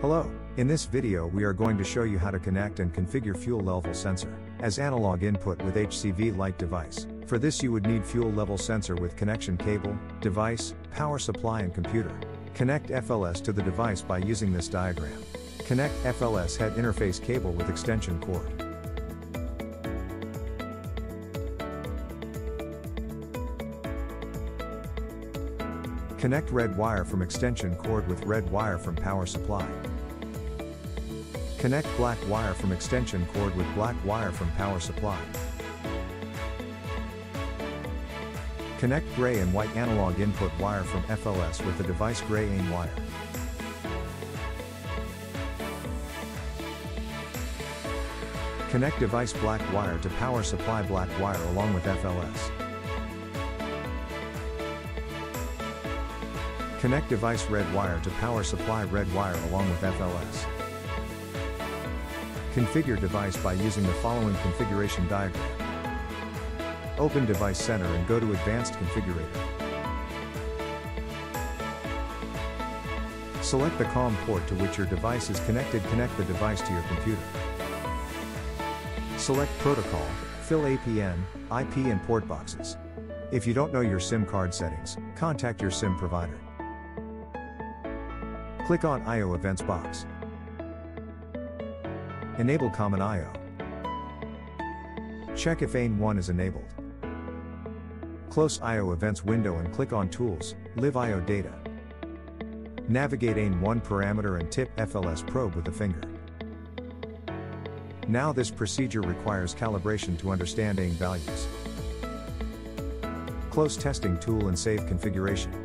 Hello, in this video we are going to show you how to connect and configure fuel level sensor as analog input with HCV Lite device. For this you would need fuel level sensor with connection cable, device, power supply and computer. Connect FLS to the device by using this diagram. Connect FLS head interface cable with extension cord. Connect red wire from extension cord with red wire from power supply. Connect black wire from extension cord with black wire from power supply. Connect gray and white analog input wire from FLS with the device gray AIN wire. Connect device black wire to power supply black wire along with FLS. Connect device red wire to power supply red wire along with FLS. Configure device by using the following configuration diagram. Open Device Center and go to Advanced Configurator. Select the COM port to which your device is connected. Connect the device to your computer. Select Protocol, fill APN, IP and port boxes. If you don't know your SIM card settings, contact your SIM provider. Click on IO events box. Enable common IO. Check if AIN1 is enabled. Close IO events window and click on Tools, Live IO Data. Navigate AIN1 parameter and tip FLS probe with the finger. Now this procedure requires calibration to understand AIN values. Close testing tool and save configuration.